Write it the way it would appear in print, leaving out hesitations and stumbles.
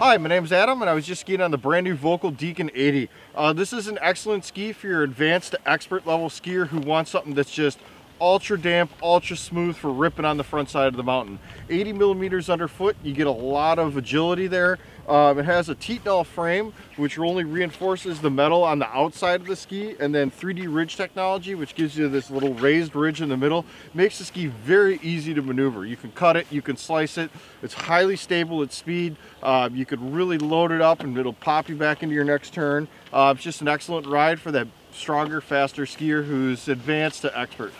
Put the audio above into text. Hi, my name is Adam and I was just skiing on the brand new Volkl Deacon 80. This is an excellent ski for your advanced to expert level skier who wants something that's just ultra damp, ultra smooth for ripping on the front side of the mountain. 80 millimeters underfoot, you get a lot of agility there. It has a Titanal frame, which only reinforces the metal on the outside of the ski, and then 3D Ridge technology, which gives you this little raised ridge in the middle, makes the ski very easy to maneuver. You can cut it, you can slice it, it's highly stable at speed. You could really load it up and it'll pop you back into your next turn. It's just an excellent ride for that stronger, faster skier who's advanced to expert.